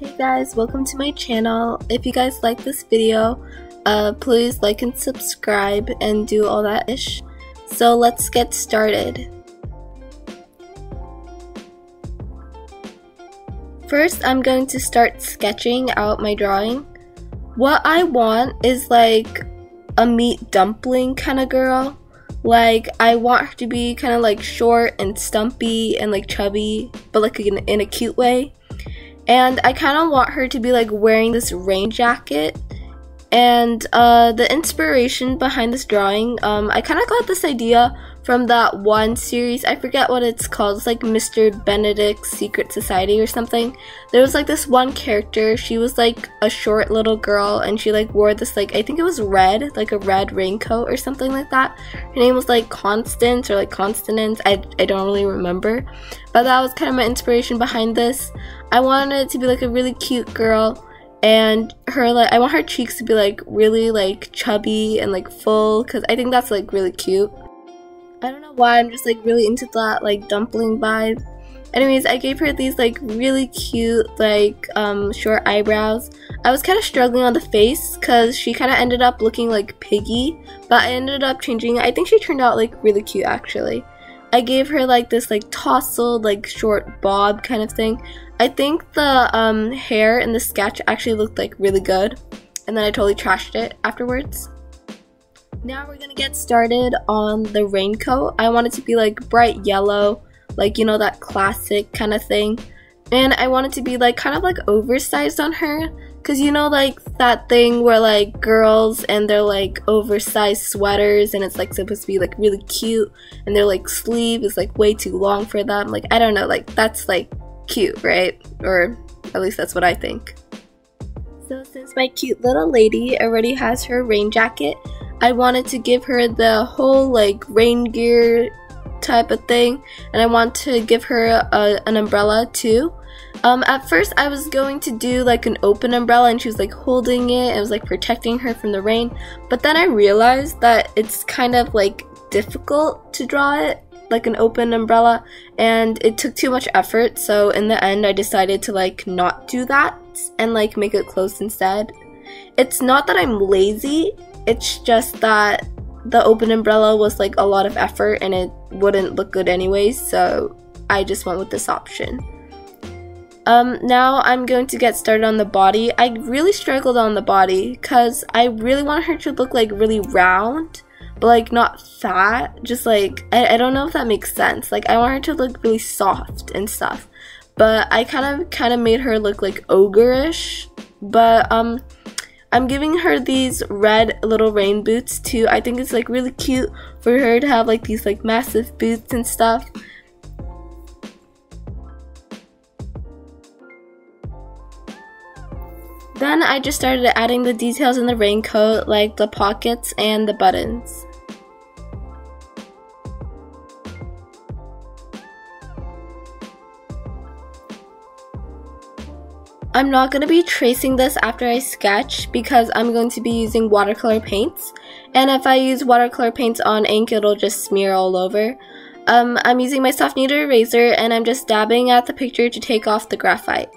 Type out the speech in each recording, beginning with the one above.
Hey guys, welcome to my channel. If you guys like this video, please like and subscribe and do all that ish. So let's get started. First, I'm going to start sketching out my drawing. What I want is like a meat dumpling kind of girl. Like, I want her to be kind of like short and stumpy and like chubby, but like in a cute way. And I kind of want her to be like wearing this rain jacket. And the inspiration behind this drawing, I kind of got this idea from that one series. I forget what it's called. It's like Mr. Benedict's Secret Society or something. There was like this one character. She was like a short little girl and she like wore this like, I think it was red, like a red raincoat or something like that. Her name was like Constance or like Constance. I don't really remember. But that was kind of my inspiration behind this. I wanted it to be like a really cute girl. And her, like, I want her cheeks to be like really like chubby and like full, because I think that's like really cute. I don't know why, I'm just like really into that like dumpling vibe. Anyways, I gave her these like really cute like short eyebrows. I was kind of struggling on the face because she kind of ended up looking like Piggy, but I ended up changing it. I think she turned out like really cute actually. I gave her like this like tousled like short bob kind of thing. I think the hair in the sketch actually looked like really good, and then I totally trashed it afterwards. Now we're gonna get started on the raincoat. I want it to be like bright yellow, like, you know, that classic kind of thing. And I want it to be like kind of like oversized on her, because, you know, like that thing where like girls and they're like oversized sweaters and it's like supposed to be like really cute and their like sleeve is like way too long for them. Like, I don't know, like that's like cute, right? Or at least that's what I think. So since my cute little lady already has her rain jacket, I wanted to give her the whole like rain gear type of thing, and I want to give her an umbrella too. At first I was going to do like an open umbrella and she was like holding it and it was like protecting her from the rain, but then I realized that it's kind of like difficult to draw it like an open umbrella and it took too much effort, so in the end I decided to like not do that and like make it closed instead. It's not that I'm lazy, it's just that the open umbrella was like a lot of effort and it wouldn't look good anyways, so I just went with this option. Now I'm going to get started on the body. I really struggled on the body because I really want her to look like really round, but like not fat, just like, I don't know if that makes sense. Like, I want her to look really soft and stuff, but I kind of made her look like ogre-ish. But I'm giving her these red little rain boots too. I think it's like really cute for her to have like these like massive boots and stuff. Then I just started adding the details in the raincoat, like the pockets and the buttons. I'm not going to be tracing this after I sketch because I'm going to be using watercolor paints, and if I use watercolor paints on ink it'll just smear all over. I'm using my soft kneaded eraser and I'm just dabbing at the picture to take off the graphite.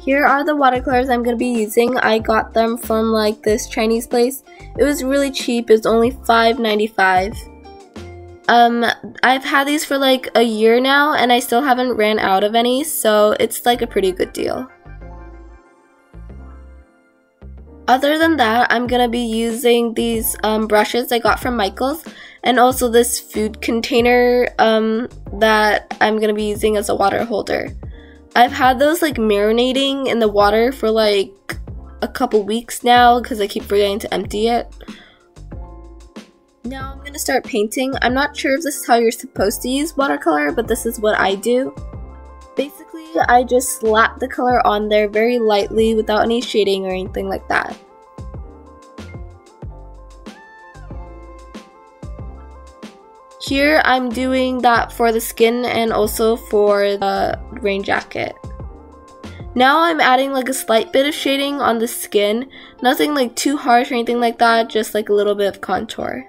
Here are the watercolors I'm going to be using. I got them from like this Chinese place. It was really cheap, it was only $5.95. I've had these for like a year now and I still haven't ran out of any, so it's like a pretty good deal. Other than that, I'm gonna be using these brushes I got from Michael's, and also this food container that I'm gonna be using as a water holder. I've had those like marinating in the water for like a couple weeks now because I keep forgetting to empty it. Now I'm going to start painting. I'm not sure if this is how you're supposed to use watercolor, but this is what I do. Basically, I just slap the color on there very lightly without any shading or anything like that. Here I'm doing that for the skin and also for the rain jacket. Now I'm adding like a slight bit of shading on the skin. Nothing like too harsh or anything like that, just like a little bit of contour.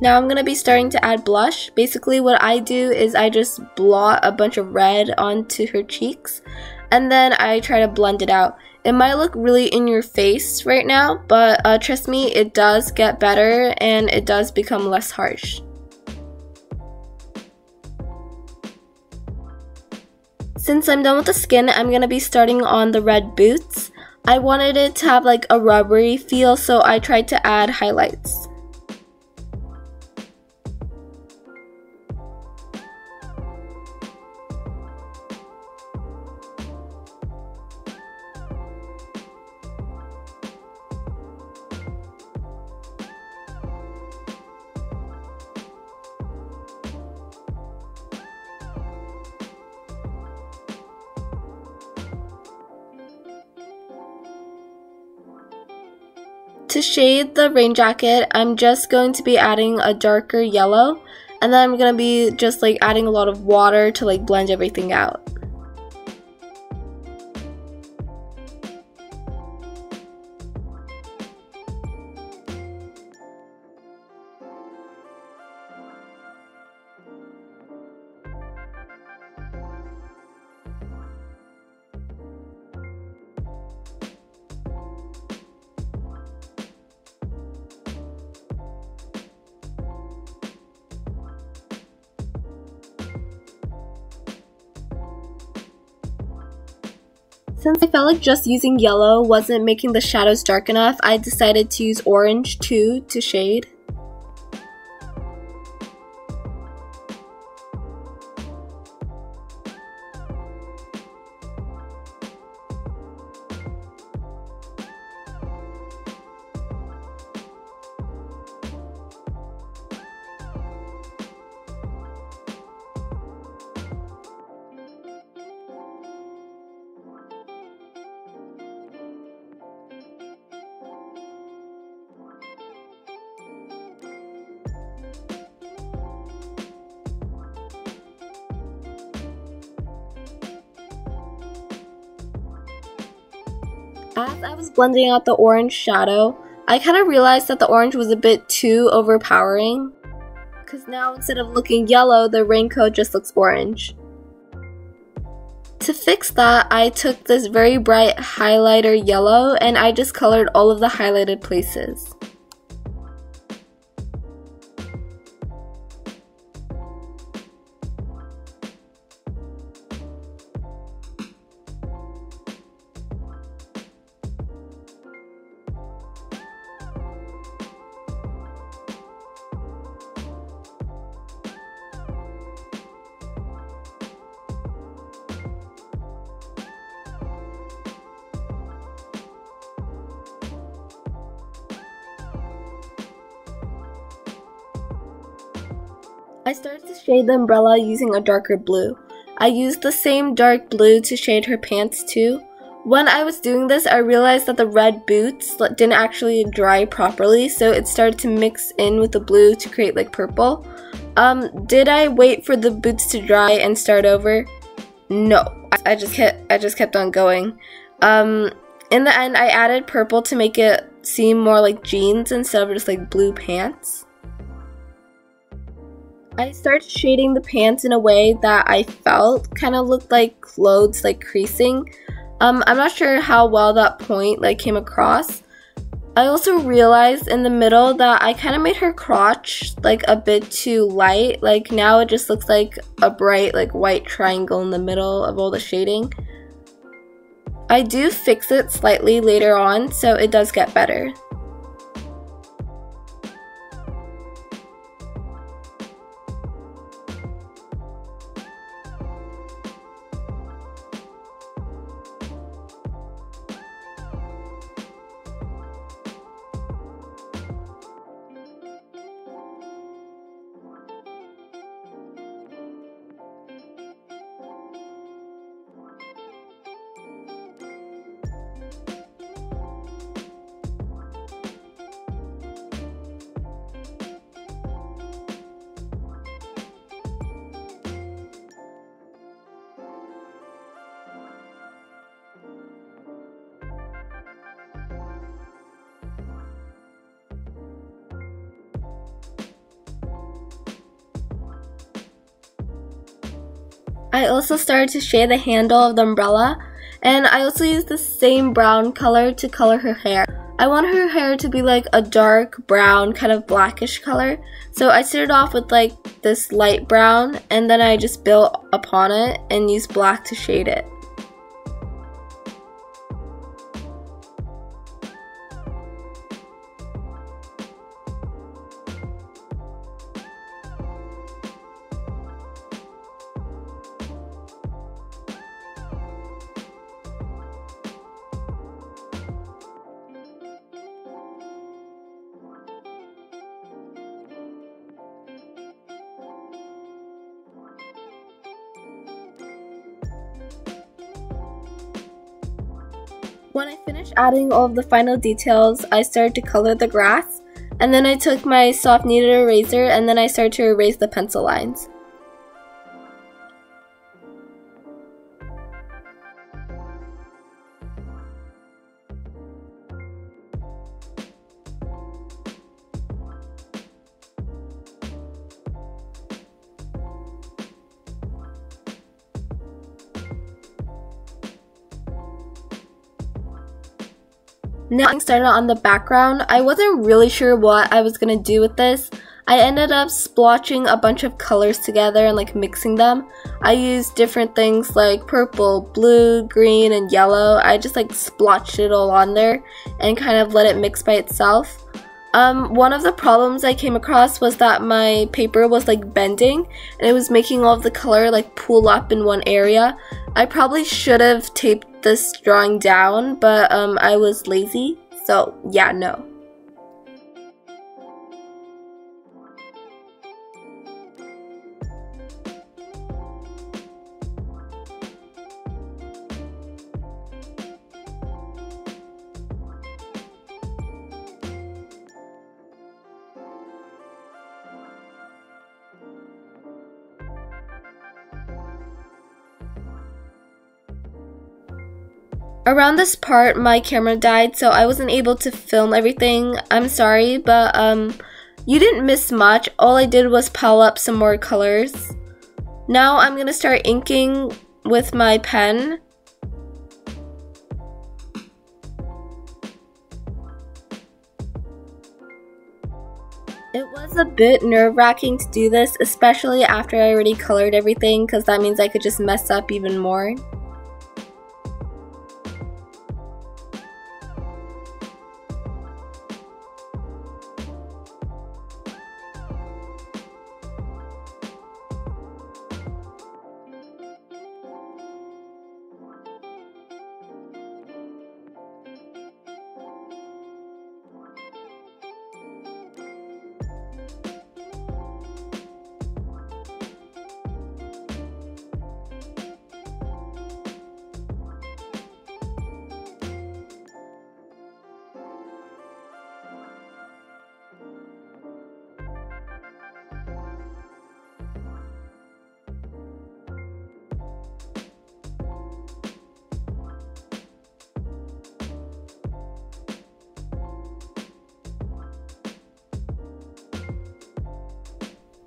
Now I'm going to be starting to add blush. Basically what I do is I just blot a bunch of red onto her cheeks and then I try to blend it out. It might look really in your face right now, but trust me, it does get better and it does become less harsh. Since I'm done with the skin, I'm going to be starting on the red boots. I wanted it to have like a rubbery feel, so I tried to add highlights. To shade the rain jacket, I'm just going to be adding a darker yellow, and then I'm going to be just like adding a lot of water to like blend everything out. Since I felt like just using yellow wasn't making the shadows dark enough, I decided to use orange too to shade. As I was blending out the orange shadow, I kind of realized that the orange was a bit too overpowering, because now instead of looking yellow, the raincoat just looks orange. To fix that, I took this very bright highlighter yellow and I just colored all of the highlighted places. I started to shade the umbrella using a darker blue. I used the same dark blue to shade her pants too. When I was doing this, I realized that the red boots didn't actually dry properly, so it started to mix in with the blue to create like purple. Did I wait for the boots to dry and start over? No, I just kept on going. In the end, I added purple to make it seem more like jeans instead of just like blue pants. I started shading the pants in a way that I felt kind of looked like clothes like creasing. I'm not sure how well that point like came across. I also realized in the middle that I kind of made her crotch like a bit too light. Like now it just looks like a bright like white triangle in the middle of all the shading. I do fix it slightly later on, so it does get better. I also started to shade the handle of the umbrella, and I also used the same brown color to color her hair. I want her hair to be like a dark brown, kind of blackish color, so I started off with like this light brown, and then I just built upon it and used black to shade it. When I finished adding all of the final details, I started to color the grass, and then I took my soft kneaded eraser and then I started to erase the pencil lines. Now getting started on the background, I wasn't really sure what I was going to do with this. I ended up splotching a bunch of colors together and like mixing them. I used different things like purple, blue, green, and yellow. I just like splotched it all on there and kind of let it mix by itself. One of the problems I came across was that my paper was like bending and it was making all of the color like pool up in one area. I probably should have taped this drawing down, but I was lazy, so yeah, no. Around this part, my camera died, so I wasn't able to film everything. I'm sorry, but you didn't miss much. All I did was pile up some more colors. Now I'm going to start inking with my pen. It was a bit nerve-wracking to do this, especially after I already colored everything, because that means I could just mess up even more.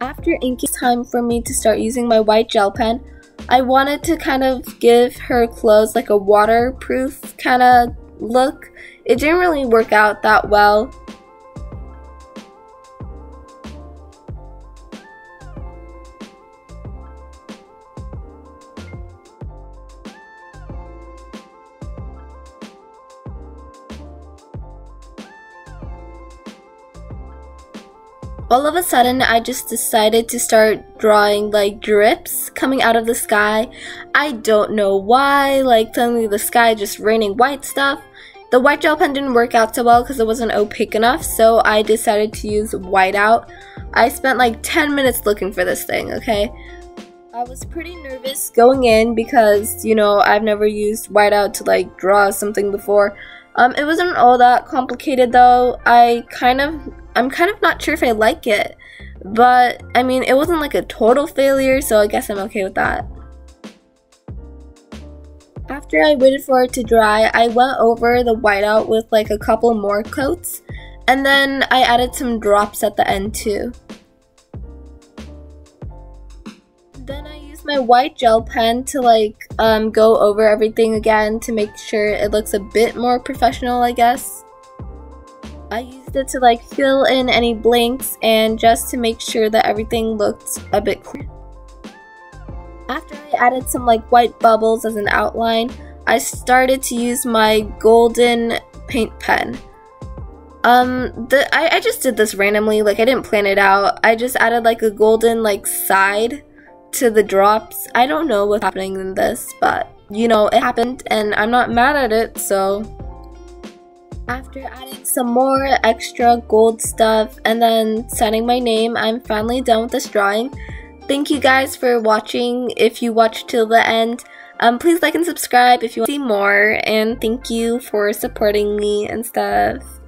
After inking, it's time for me to start using my white gel pen. I wanted to kind of give her clothes like a waterproof kind of look. It didn't really work out that well. All of a sudden, I just decided to start drawing like drips coming out of the sky. I don't know why, like suddenly the sky just raining white stuff. The white gel pen didn't work out so well because it wasn't opaque enough, so I decided to use whiteout. I spent like 10 minutes looking for this thing, okay? I was pretty nervous going in because, you know, I've never used whiteout to like draw something before. It wasn't all that complicated though. I'm kind of not sure if I like it, but I mean, it wasn't like a total failure, so I guess I'm okay with that. After I waited for it to dry, I went over the whiteout with like a couple more coats, and then I added some drops at the end too. Then I used my white gel pen to like go over everything again to make sure it looks a bit more professional, I guess. I used it to like fill in any blanks and just to make sure that everything looked a bit clear. After I added some like white bubbles as an outline, I started to use my golden paint pen. I just did this randomly, like I didn't plan it out. I just added like a golden like side to the drops. I don't know what's happening in this, but you know, it happened and I'm not mad at it, so. After adding some more extra gold stuff and then signing my name, I'm finally done with this drawing. Thank you guys for watching. If you watched till the end, please like and subscribe if you want to see more, and thank you for supporting me and stuff.